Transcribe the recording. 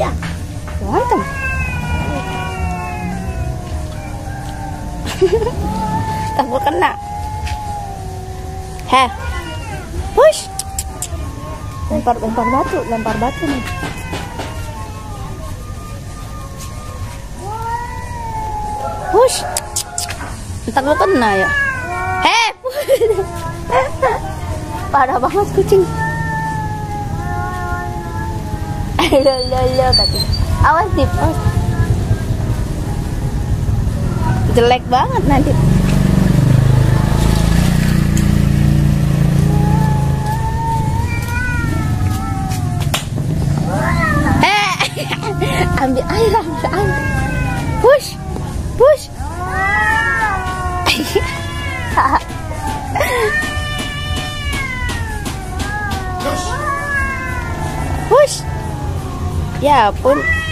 Ya. Levántame. Tampoco kena. Heh. Push. Lempar batu nih. Push. Entar lo kena ya. Heh. Parah banget kucing. Loh, kaki. Awas, Dip. Awas. Jelek banget nanti. Ambil air, Push. Push. Push. Ya ampun.